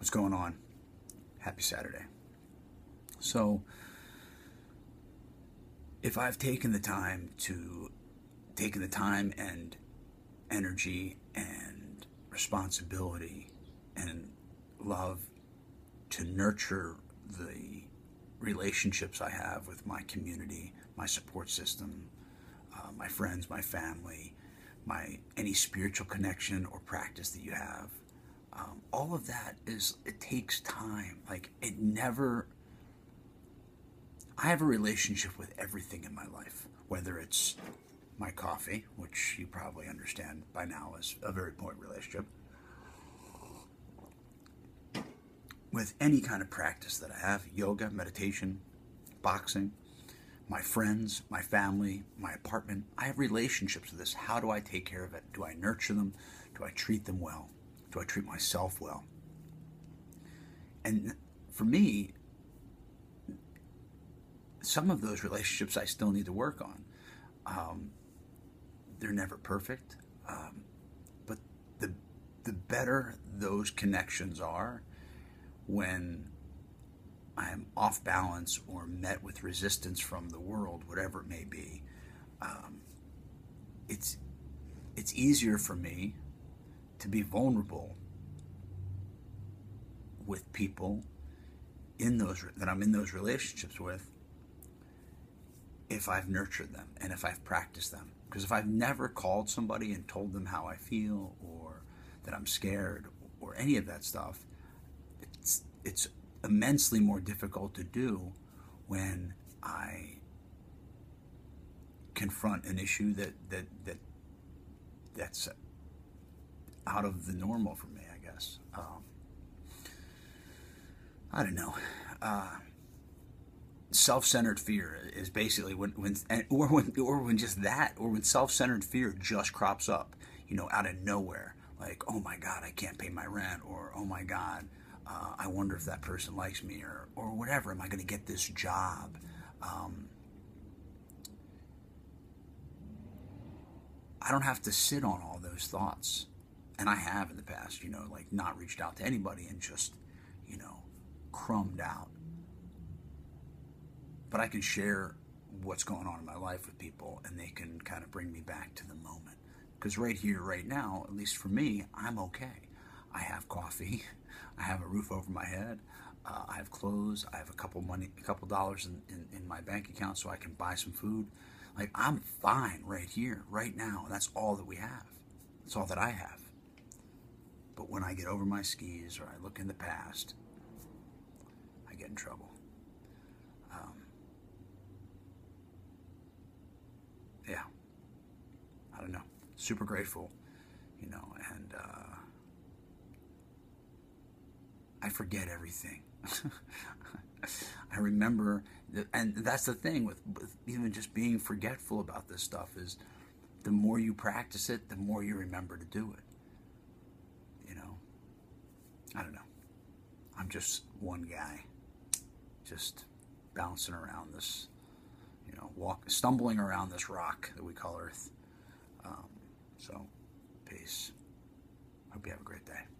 What's going on? Happy Saturday. So, if I've taken the time to and energy and responsibility and love to nurture the relationships I have with my community, my support system, my friends, my family, any spiritual connection or practice that you have, all of that is, it takes time. Like, it never, I have a relationship with everything in my life, whether it's my coffee, which you probably understand by now is a very important relationship, with any kind of practice that I have, yoga, meditation, boxing, my friends, my family, my apartment. I have relationships with this. How do I take care of it? Do I nurture them? Do I treat them well? Do I treat myself well? And for me, some of those relationships I still need to work on. They're never perfect, but the better those connections are, when I'm off balance or met with resistance from the world, whatever it may be, it's easier for me to be vulnerable with people in those that I'm in those relationships with, if I've nurtured them and if I've practiced them. Because if I've never called somebody and told them how I feel or that I'm scared or any of that stuff, it's immensely more difficult to do when I confront an issue that's out of the normal for me, I guess. I don't know. Self-centered fear is basically when self-centered fear just crops up, you know, out of nowhere. Like, oh my God, I can't pay my rent, or oh my God, I wonder if that person likes me, or whatever. Am I going to get this job? I don't have to sit on all those thoughts. And I have in the past, you know, like not reached out to anybody and just, you know, crumbed out. But I can share what's going on in my life with people, and they can kind of bring me back to the moment. Because right here, right now, at least for me, I'm okay. I have coffee, I have a roof over my head, I have clothes, I have a couple dollars in my bank account so I can buy some food. Like, I'm fine right here, right now. That's all that we have. That's all that I have. But when I get over my skis or I look in the past, I get in trouble. Yeah, I don't know. Super grateful, you know, and I forget everything. I remember, and that's the thing with even just being forgetful about this stuff is the more you practice it, the more you remember to do it. You know, I don't know. I'm just one guy, just bouncing around this, you know, stumbling around this rock that we call Earth. So, peace. Hope you have a great day.